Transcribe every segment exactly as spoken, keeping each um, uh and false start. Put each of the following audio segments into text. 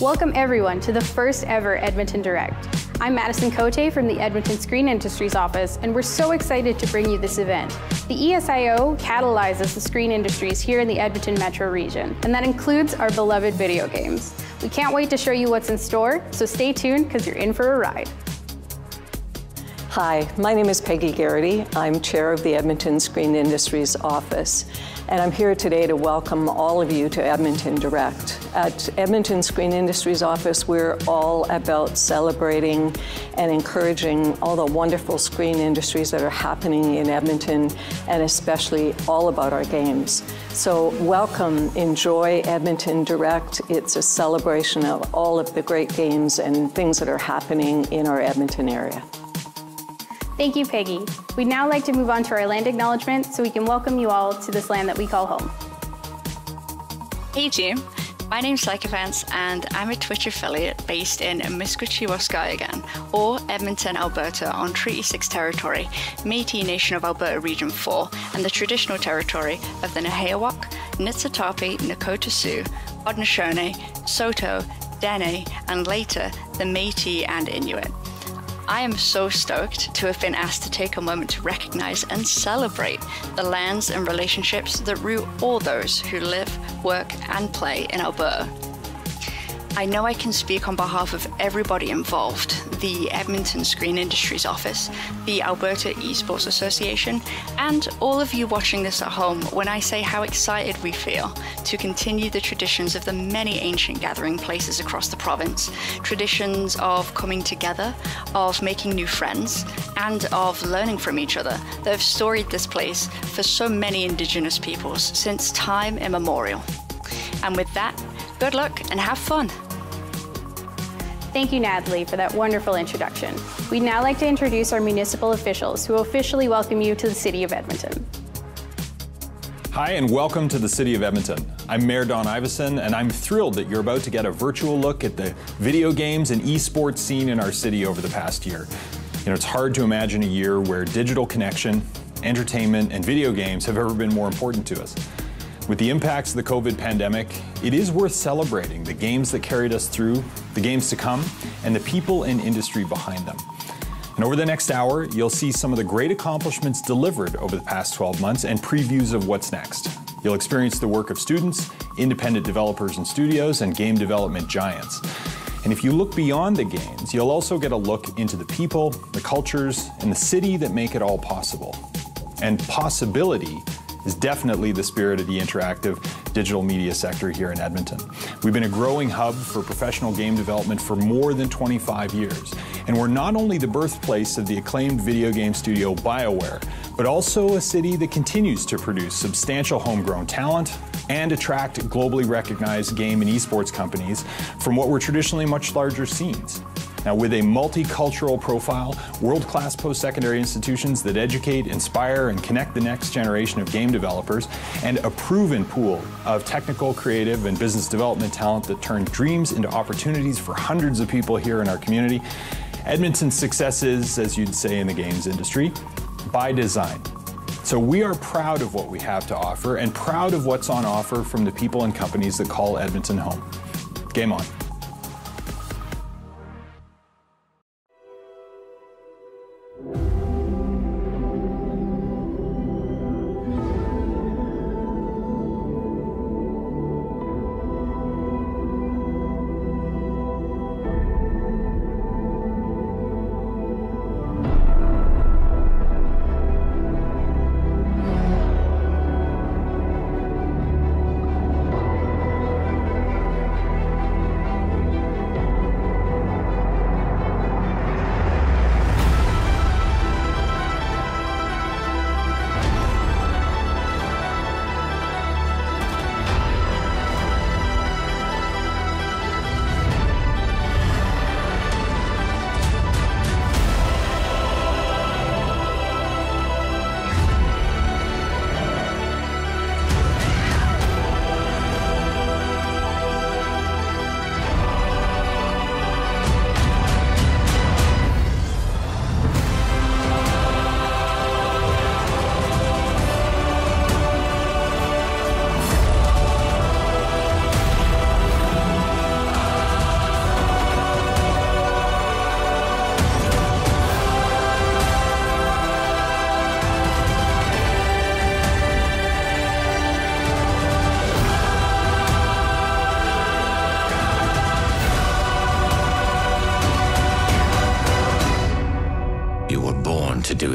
Welcome everyone to the first ever Edmonton Direct. I'm Madison Cote from the Edmonton Screen Industries Office, and we're so excited to bring you this event. The E S I O catalyzes the screen industries here in the Edmonton metro region, and that includes our beloved video games. We can't wait to show you what's in store, so stay tuned because you're in for a ride. Hi, my name is Peggy Garritty. I'm chair of the Edmonton Screen Industries Office, and I'm here today to welcome all of you to Edmonton Direct. At Edmonton Screen Industries Office, we're all about celebrating and encouraging all the wonderful screen industries that are happening in Edmonton, and especially all about our games. So welcome, enjoy Edmonton Direct. It's a celebration of all of the great games and things that are happening in our Edmonton area. Thank you, Peggy. We'd now like to move on to our land acknowledgement so we can welcome you all to this land that we call home. Hey, Jim. My name's Syka Vance, and I'm a Twitch affiliate based in Miskwichiwaskar again, or Edmonton, Alberta, on Treaty six territory, Métis Nation of Alberta Region four, and the traditional territory of the Nahayawak, Nitsatapi, Nakota Sioux, Odnashone, Soto, Dene, and later the Métis and Inuit. I am so stoked to have been asked to take a moment to recognize and celebrate the lands and relationships that root all those who live, work, and play in Alberta. I know I can speak on behalf of everybody involved, the Edmonton Screen Industries Office, the Alberta Esports Association, and all of you watching this at home when I say how excited we feel to continue the traditions of the many ancient gathering places across the province, traditions of coming together, of making new friends, and of learning from each other that have storied this place for so many Indigenous peoples since time immemorial. And with that, good luck and have fun. Thank you, Natalie, for that wonderful introduction. We'd now like to introduce our municipal officials who officially welcome you to the City of Edmonton. Hi, and welcome to the City of Edmonton. I'm Mayor Don Iveson, and I'm thrilled that you're about to get a virtual look at the video games and esports scene in our city over the past year. You know, it's hard to imagine a year where digital connection, entertainment, and video games have ever been more important to us. With the impacts of the COVID pandemic, it is worth celebrating the games that carried us through, the games to come, and the people and industry behind them. And over the next hour, you'll see some of the great accomplishments delivered over the past twelve months and previews of what's next. You'll experience the work of students, independent developers and studios, and game development giants. And if you look beyond the games, you'll also get a look into the people, the cultures, and the city that make it all possible. And possibility is definitely the spirit of the interactive digital media sector here in Edmonton. We've been a growing hub for professional game development for more than twenty-five years. And we're not only the birthplace of the acclaimed video game studio BioWare, but also a city that continues to produce substantial homegrown talent and attract globally recognized game and esports companies from what were traditionally much larger scenes. Now, with a multicultural profile, world-class post-secondary institutions that educate, inspire, and connect the next generation of game developers, and a proven pool of technical, creative, and business development talent that turn dreams into opportunities for hundreds of people here in our community, Edmonton's success is, as you'd say in the games industry, by design. So we are proud of what we have to offer and proud of what's on offer from the people and companies that call Edmonton home. Game on.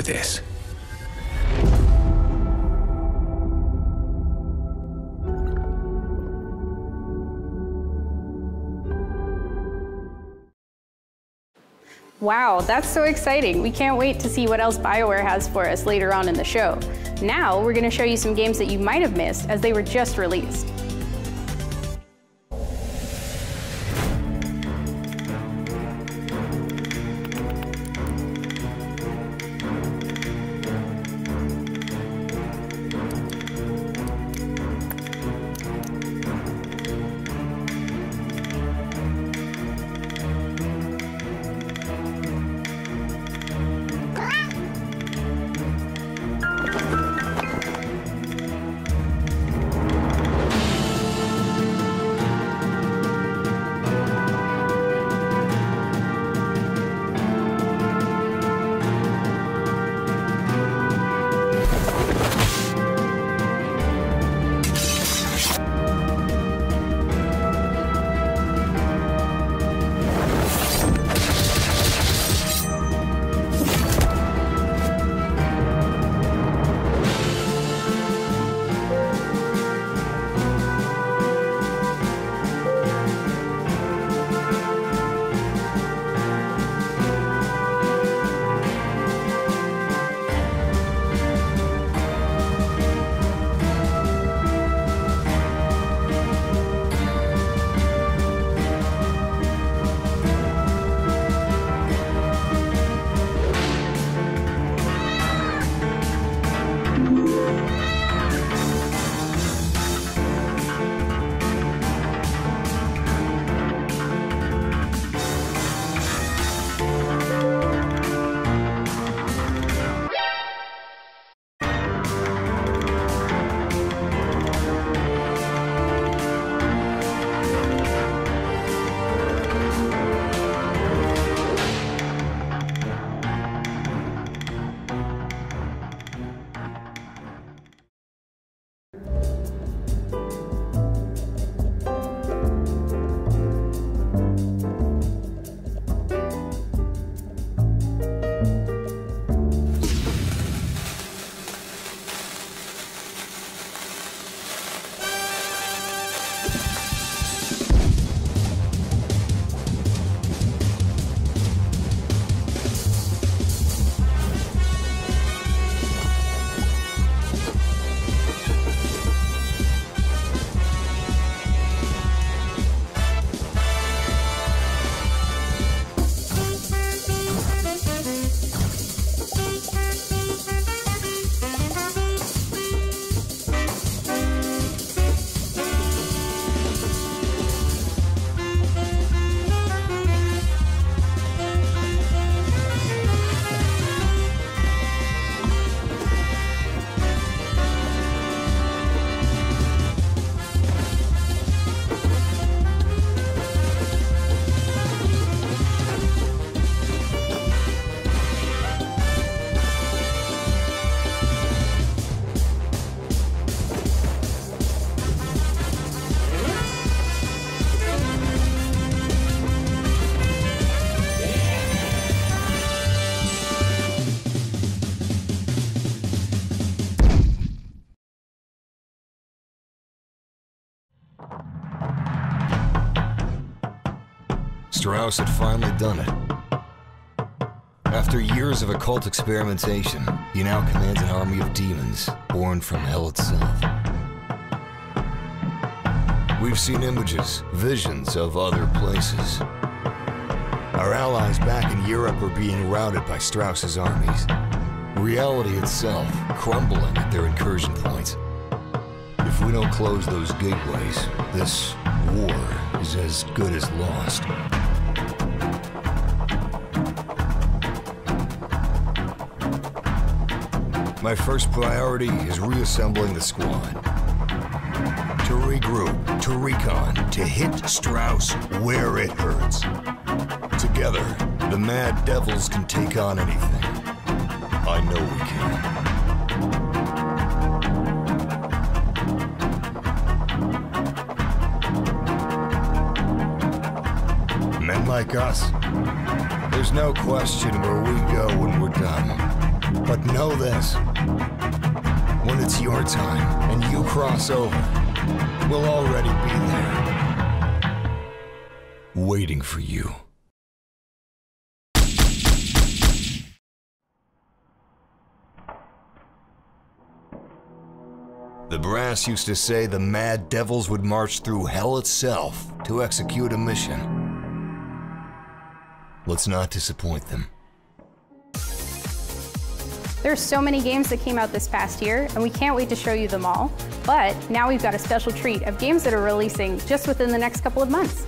this. Wow, that's so exciting. We can't wait to see what else BioWare has for us later on in the show. Now, we're going to show you some games that you might have missed as they were just released. Strauss had finally done it. After years of occult experimentation, he now commands an army of demons born from hell itself. We've seen images, visions of other places. Our allies back in Europe are being routed by Strauss's armies. Reality itself crumbling at their incursion points. If we don't close those gateways, this war is as good as lost. My first priority is reassembling the squad. To regroup, to recon, to hit Strauss where it hurts. Together, the Mad Devils can take on anything. I know we can. Men like us, there's no question where we go when we're done. But know this, when it's your time and you cross over, we'll already be there, waiting for you. The brass used to say the Mad Devils would march through hell itself to execute a mission. Let's not disappoint them. There's so many games that came out this past year, and we can't wait to show you them all. But now we've got a special treat of games that are releasing just within the next couple of months.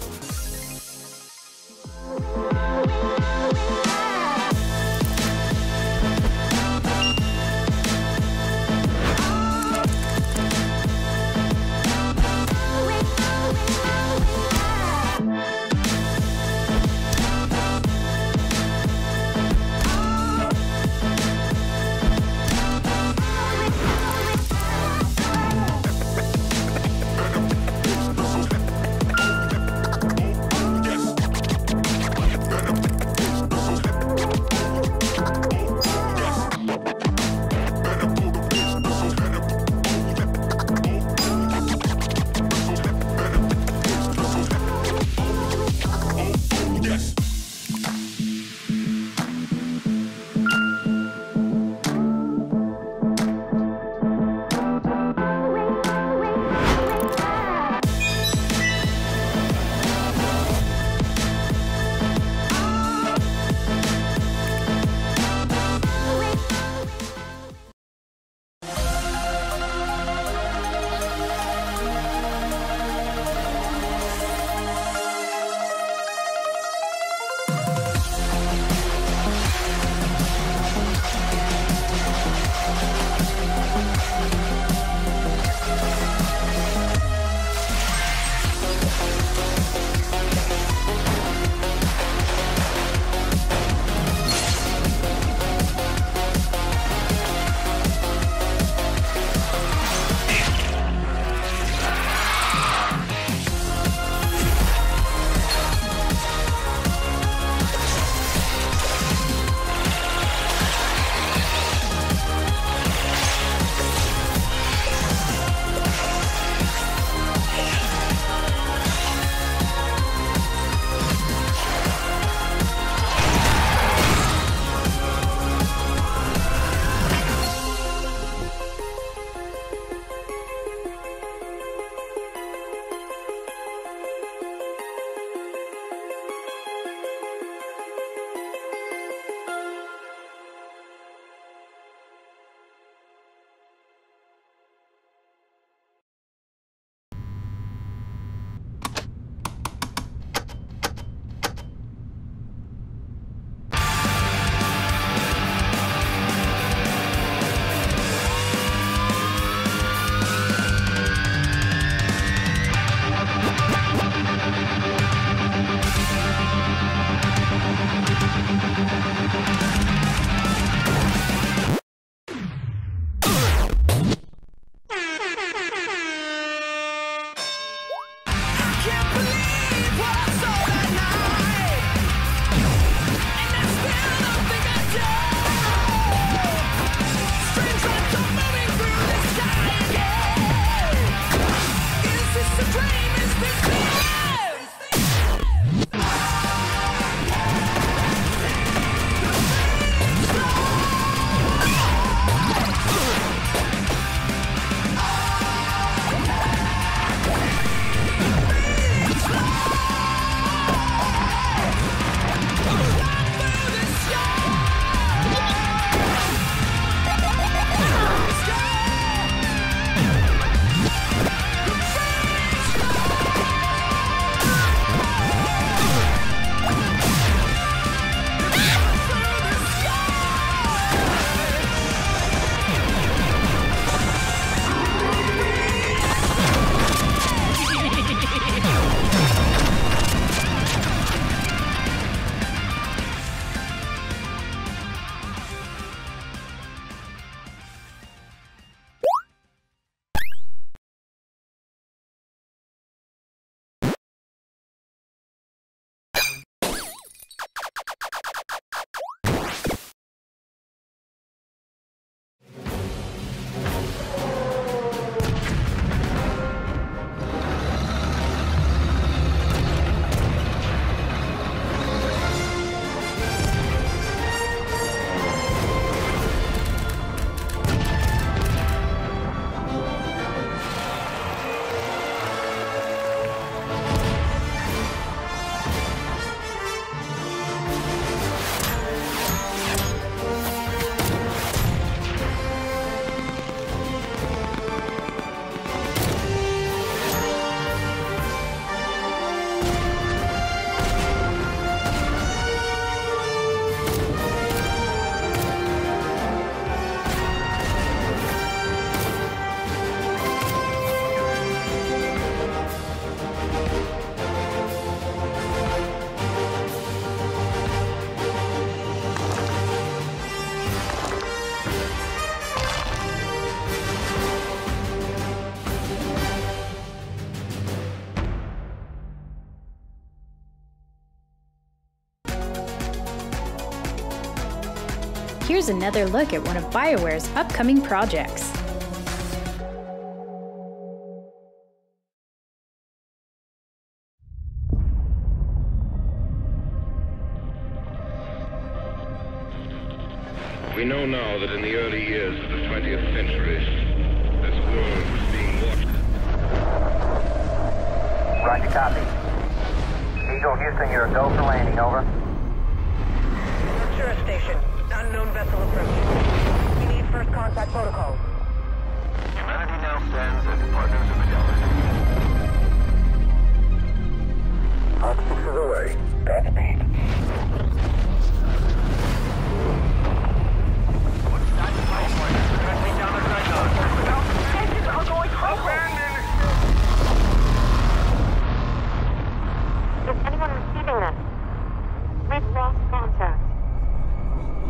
here's another look at one of BioWare's upcoming projects. We know now that in the early years of the twentieth century, this world was being watched. Roger, copy. Eagle Houston, you're a go for landing, over. Ventura Station. Unknown vessel approaching. We need first contact protocol. Humanity now stands as partners of the Dallas Union. Hot six is away. Backspeed. What's that device like? Directly down the Trigon. Engines are going critical. Abandoned. Is anyone receiving this? We've lost contact.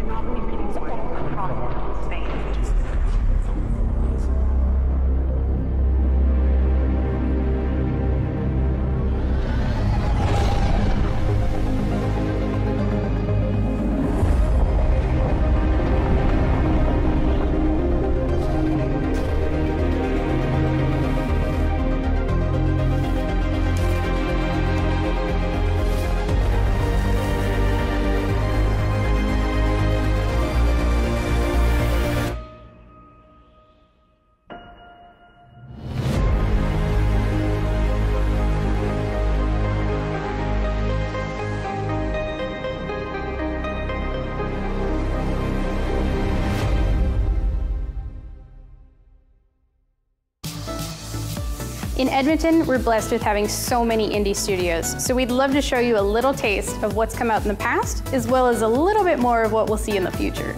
Not many things all across the space. In Edmonton, we're blessed with having so many indie studios, so we'd love to show you a little taste of what's come out in the past, as well as a little bit more of what we'll see in the future.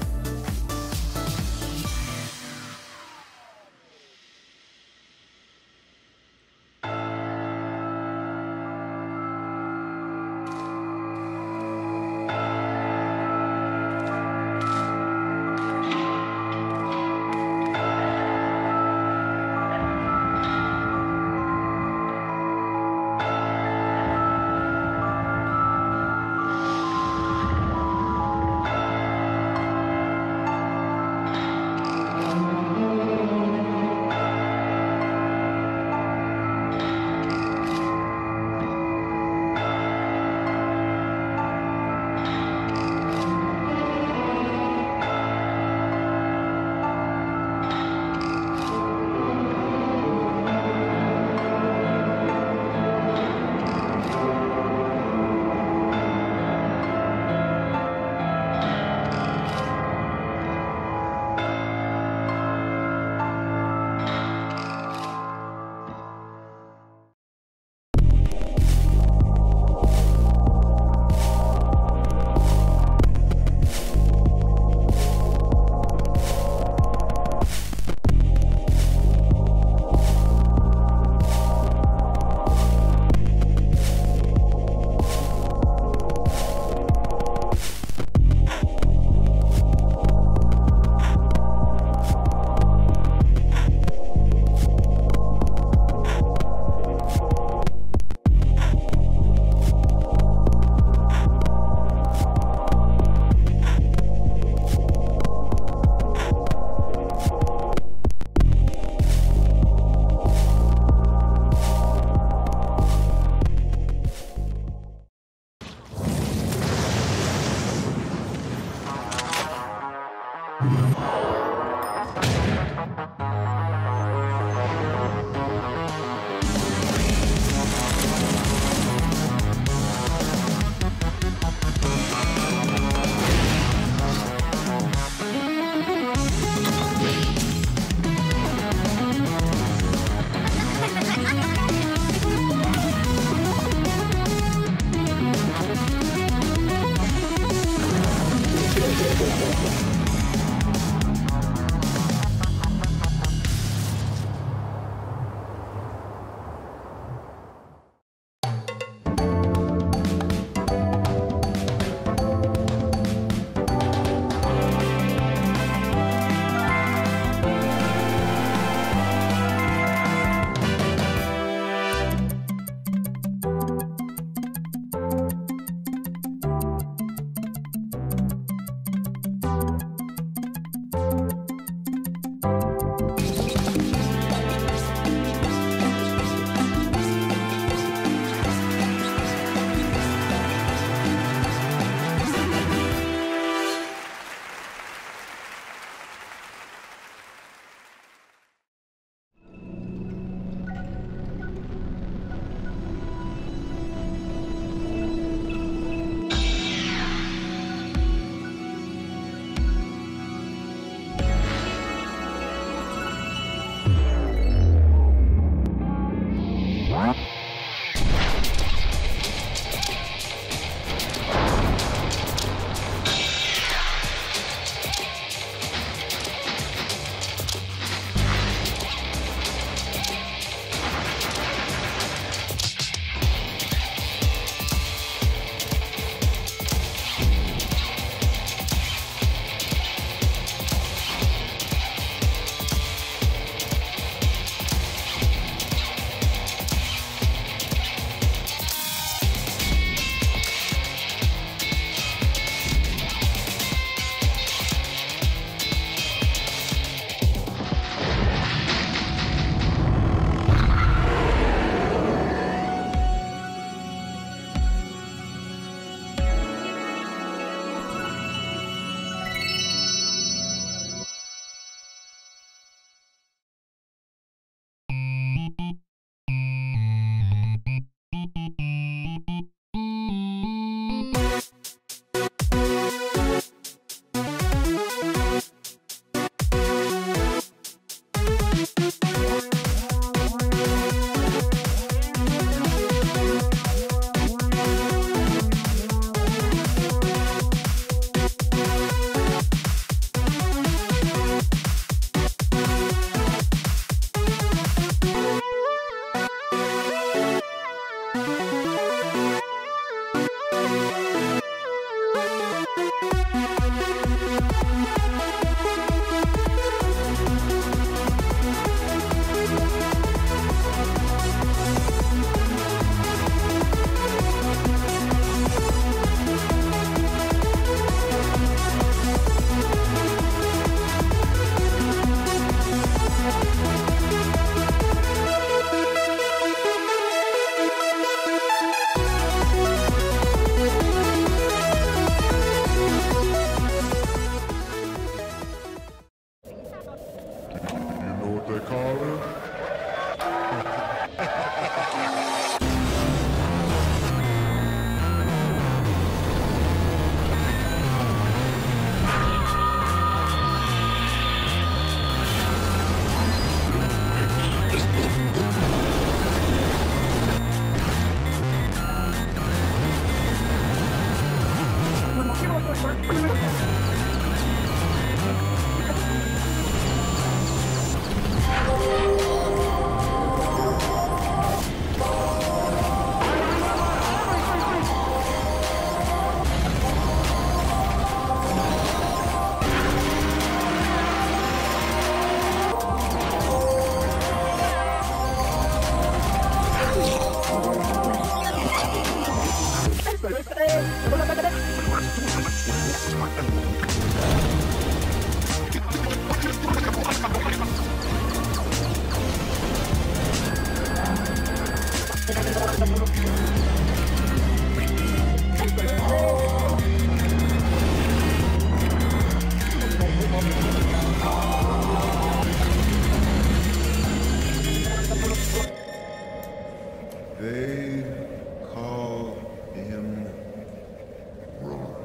They call him Rome.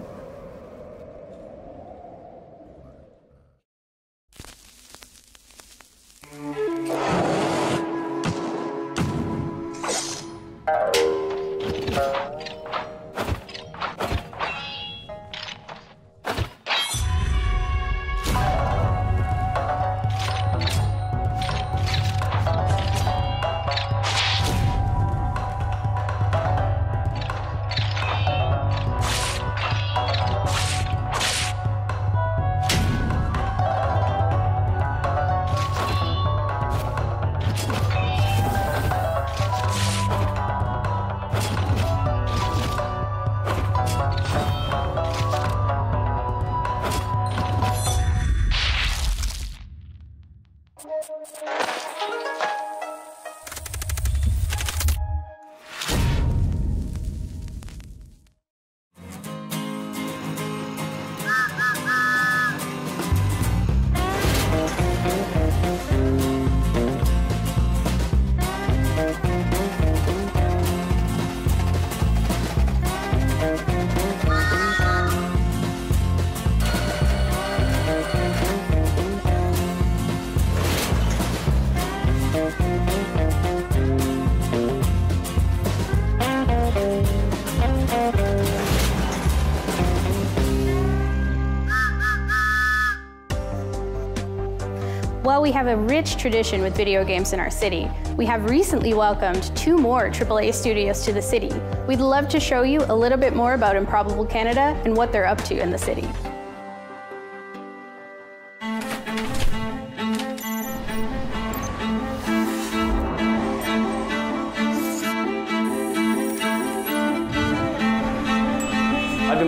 While we have a rich tradition with video games in our city, we have recently welcomed two more triple A studios to the city. We'd love to show you a little bit more about Improbable Canada and what they're up to in the city.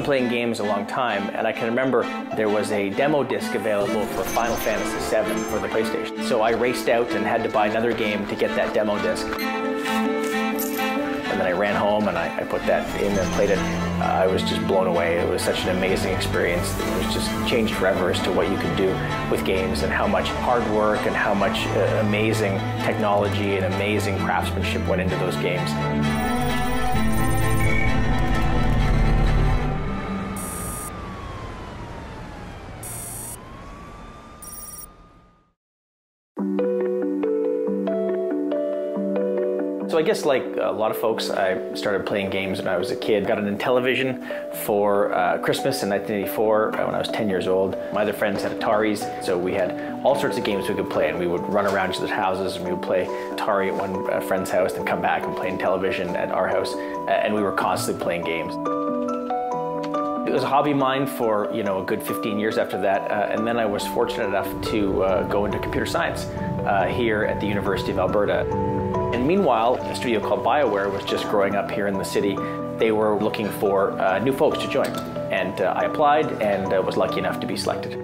Playing games a long time, and I can remember there was a demo disc available for Final Fantasy seven for the PlayStation. So I raced out and had to buy another game to get that demo disc. And then I ran home and I, I put that in and played it. Uh, I was just blown away. It was such an amazing experience. It was just changed forever as to what you can do with games and how much hard work and how much uh, amazing technology and amazing craftsmanship went into those games. So I guess like a lot of folks, I started playing games when I was a kid. Got an Intellivision for uh, Christmas in nineteen eighty-four when I was ten years old. My other friends had Ataris, so we had all sorts of games we could play, and we would run around each other's houses, and we would play Atari at one uh, friend's house, then come back and play Intellivision at our house, and we were constantly playing games. It was a hobby of mine for, you know, a good fifteen years after that, uh, and then I was fortunate enough to uh, go into computer science uh, here at the University of Alberta. And meanwhile, a studio called BioWare was just growing up here in the city. They were looking for uh, new folks to join. And uh, I applied and uh, was lucky enough to be selected.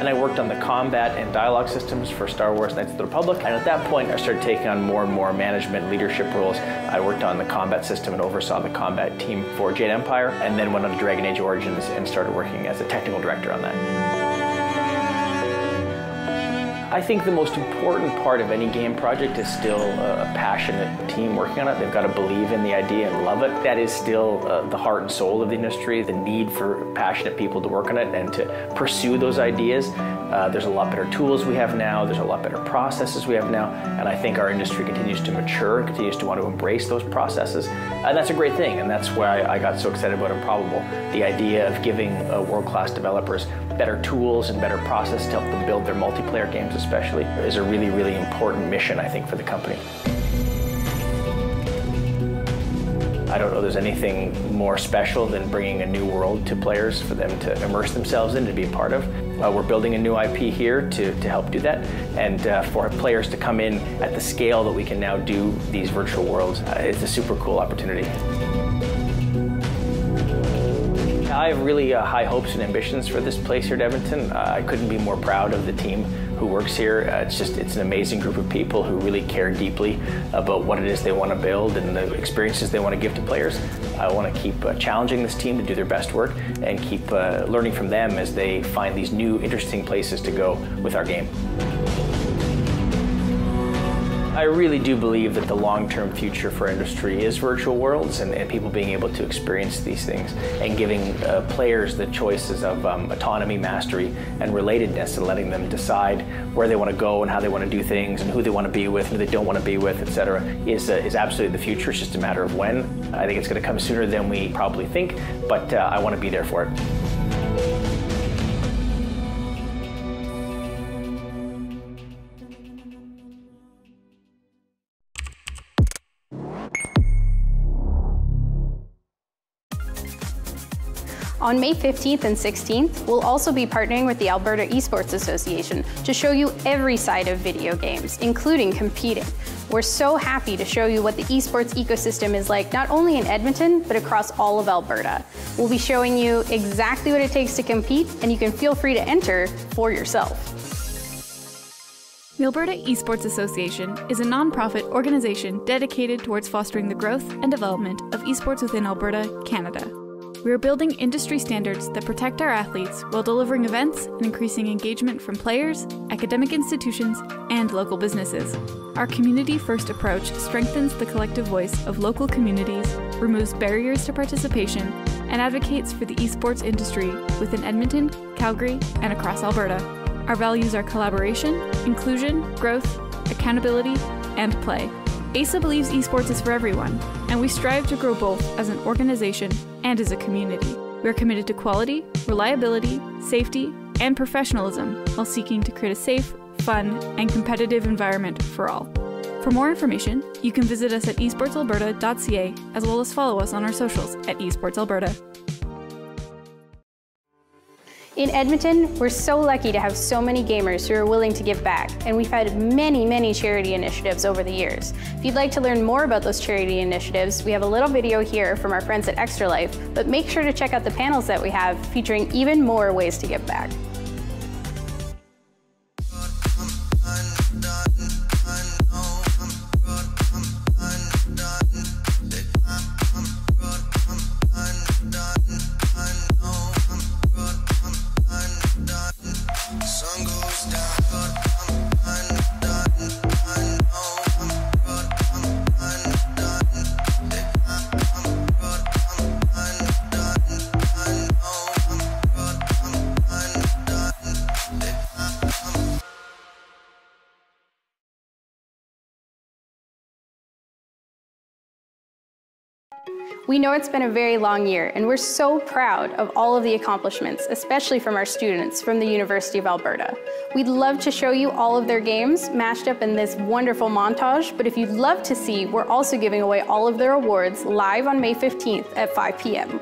And I worked on the combat and dialogue systems for Star Wars Knights of the Republic. And at that point, I started taking on more and more management leadership roles. I worked on the combat system and oversaw the combat team for Jade Empire, and then went on to Dragon Age Origins and started working as a technical director on that. I think the most important part of any game project is still a passionate team working on it. They've got to believe in the idea and love it. That is still uh, the heart and soul of the industry, the need for passionate people to work on it and to pursue those ideas. Uh, there's a lot better tools we have now, there's a lot better processes we have now, and I think our industry continues to mature, continues to want to embrace those processes, and that's a great thing, and that's why I got so excited about Improbable, the idea of giving uh, world-class developers better tools and better process to help them build their multiplayer games especially, is a really, really important mission, I think, for the company. I don't know there's anything more special than bringing a new world to players for them to immerse themselves in, to be a part of. Uh, we're building a new I P here to, to help do that, and uh, for players to come in at the scale that we can now do these virtual worlds, uh, it's a super cool opportunity. I have really uh, high hopes and ambitions for this place here at Edmonton. Uh, I couldn't be more proud of the team who works here. Uh, it's just, it's an amazing group of people who really care deeply about what it is they want to build and the experiences they want to give to players. I want to keep uh, challenging this team to do their best work and keep uh, learning from them as they find these new, interesting places to go with our game. I really do believe that the long-term future for industry is virtual worlds and, and people being able to experience these things and giving uh, players the choices of um, autonomy, mastery, and relatedness, and letting them decide where they want to go and how they want to do things and who they want to be with, who they don't want to be with, et cetera, is uh, is absolutely the future. It's just a matter of when. I think it's going to come sooner than we probably think, but uh, I want to be there for it. On May fifteenth and sixteenth, we'll also be partnering with the Alberta Esports Association to show you every side of video games, including competing. We're so happy to show you what the esports ecosystem is like, not only in Edmonton, but across all of Alberta. We'll be showing you exactly what it takes to compete, and you can feel free to enter for yourself. The Alberta Esports Association is a nonprofit organization dedicated towards fostering the growth and development of esports within Alberta, Canada. We are building industry standards that protect our athletes while delivering events and increasing engagement from players, academic institutions, and local businesses. Our community-first approach strengthens the collective voice of local communities, removes barriers to participation, and advocates for the esports industry within Edmonton, Calgary, and across Alberta. Our values are collaboration, inclusion, growth, accountability, and play. A S A believes esports is for everyone, and we strive to grow both as an organization and as a community. We are committed to quality, reliability, safety, and professionalism while seeking to create a safe, fun, and competitive environment for all. For more information, you can visit us at esports alberta dot c a, as well as follow us on our socials at esportsalberta. In Edmonton, we're so lucky to have so many gamers who are willing to give back, and we've had many, many charity initiatives over the years. If you'd like to learn more about those charity initiatives, we have a little video here from our friends at Extra Life, but make sure to check out the panels that we have featuring even more ways to give back. We know it's been a very long year, and we're so proud of all of the accomplishments, especially from our students from the University of Alberta. We'd love to show you all of their games mashed up in this wonderful montage, but if you'd love to see, we're also giving away all of their awards live on May fifteenth at five p m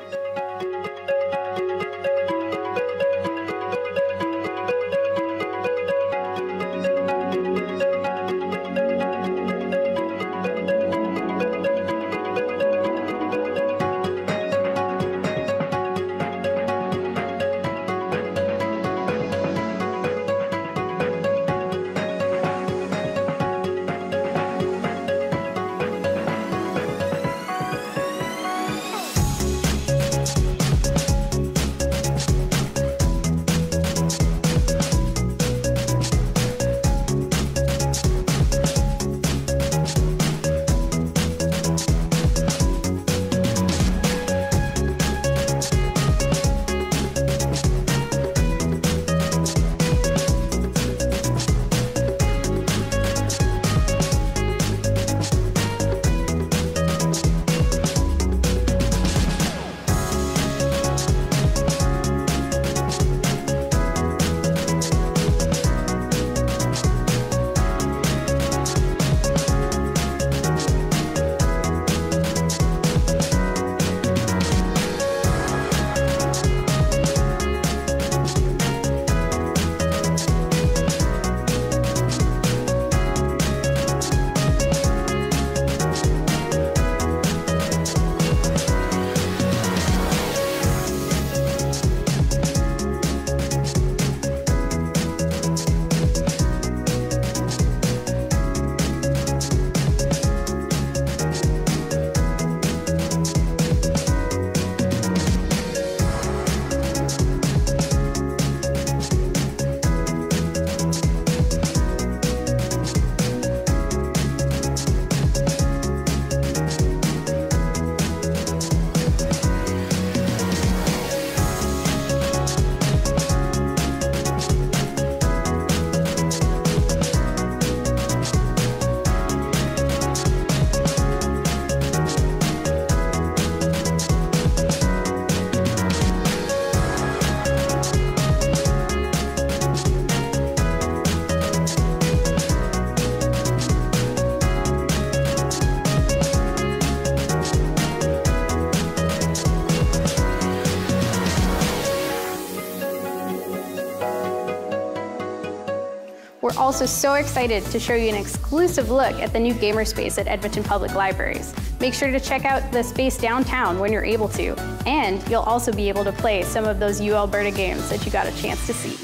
We're also so excited to show you an exclusive look at the new gamer space at Edmonton Public Libraries. Make sure to check out the space downtown when you're able to, and you'll also be able to play some of those U Alberta games that you got a chance to see.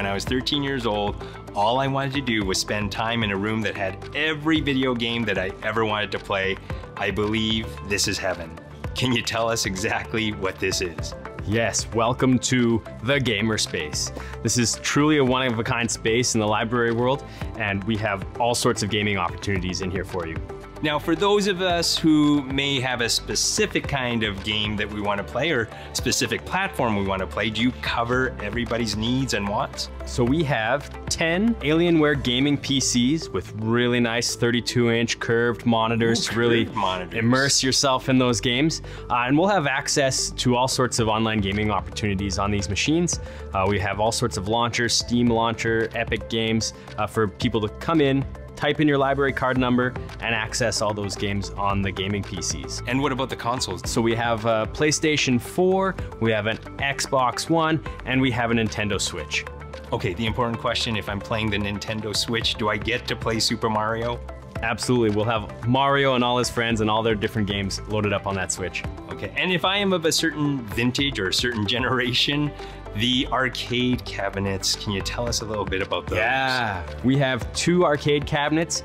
I was thirteen years old, all I wanted to do was spend time in a room that had every video game that I ever wanted to play. I believe this is heaven. Can you tell us exactly what this is? Yes, welcome to the gamer space. This is truly a one-of-a-kind space in the library world, and we have all sorts of gaming opportunities in here for you. Now, for those of us who may have a specific kind of game that we want to play or specific platform we want to play, do you cover everybody's needs and wants? So we have ten Alienware gaming P Cs with really nice thirty-two inch curved monitors Ooh, to really monitors. immerse yourself in those games. Uh, and we'll have access to all sorts of online gaming opportunities on these machines. Uh, we have all sorts of launchers, Steam launcher, Epic Games, uh, for people to come in, type in your library card number, and access all those games on the gaming P Cs. And what about the consoles? So we have a PlayStation four, we have an Xbox One, and we have a Nintendo Switch. Okay, the important question, if I'm playing the Nintendo Switch, do I get to play Super Mario? Absolutely, we'll have Mario and all his friends and all their different games loaded up on that Switch. Okay, and if I am of a certain vintage or a certain generation, the arcade cabinets, can you tell us a little bit about those? Yeah, we have two arcade cabinets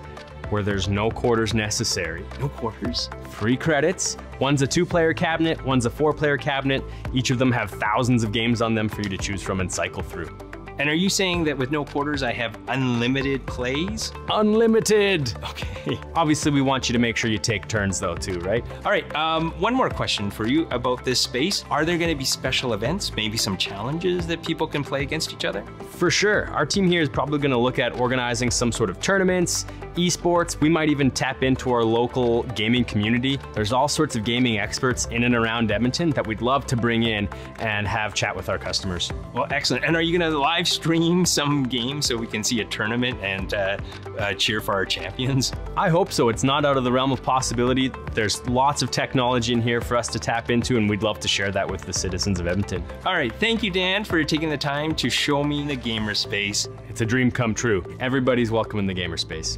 where there's no quarters necessary. No quarters? Free credits. One's a two-player cabinet, one's a four-player cabinet. Each of them have thousands of games on them for you to choose from and cycle through. And are you saying that with no quarters, I have unlimited plays? Unlimited! Okay. Obviously, we want you to make sure you take turns though too, right? All right, um, one more question for you about this space. Are there gonna be special events, maybe some challenges that people can play against each other? For sure. Our team here is probably gonna look at organizing some sort of tournaments, esports. We might even tap into our local gaming community. There's all sorts of gaming experts in and around Edmonton that we'd love to bring in and have chat with our customers. Well, excellent. And are you gonna live stream some game so we can see a tournament and uh, uh, cheer for our champions? I hope so. It's not out of the realm of possibility. There's lots of technology in here for us to tap into, and we'd love to share that with the citizens of Edmonton. All right, thank you, Dan, for taking the time to show me the gamer space. It's a dream come true. Everybody's welcome in the gamer space.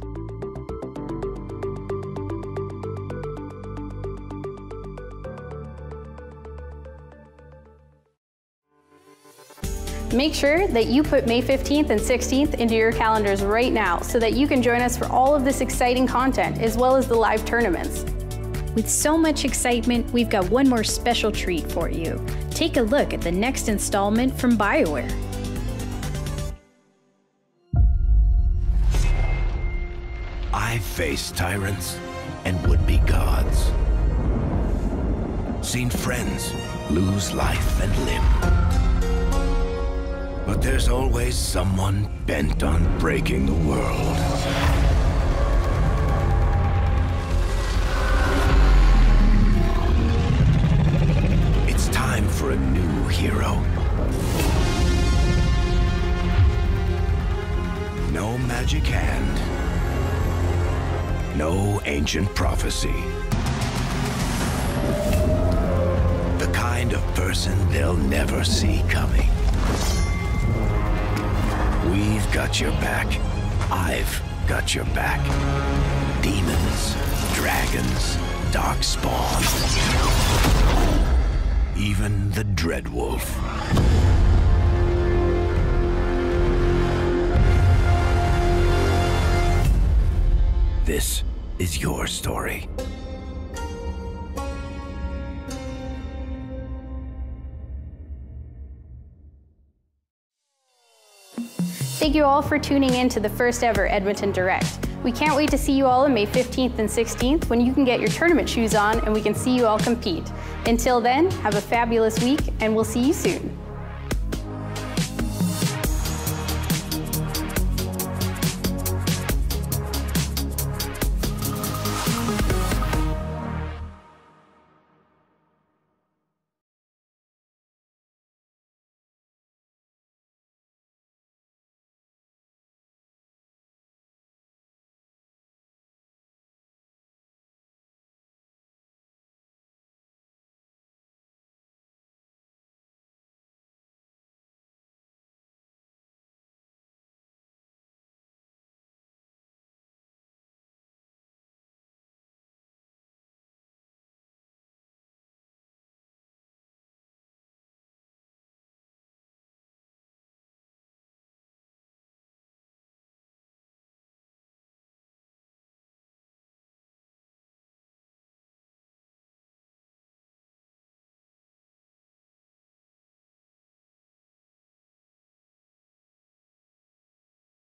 Make sure that you put May fifteenth and sixteenth into your calendars right now so that you can join us for all of this exciting content as well as the live tournaments. With so much excitement, we've got one more special treat for you. Take a look at the next installment from BioWare. I faced tyrants and would-be gods. Seen friends lose life and limb. But there's always someone bent on breaking the world. It's time for a new hero. No magic hand. No ancient prophecy. The kind of person they'll never see coming. We've got your back. I've got your back. Demons, dragons, darkspawn, even the Dreadwolf. This is your story. Thank you all for tuning in to the first ever Edmonton Direct. We can't wait to see you all on May fifteenth and sixteenth when you can get your tournament shoes on and we can see you all compete. Until then, have a fabulous week and we'll see you soon.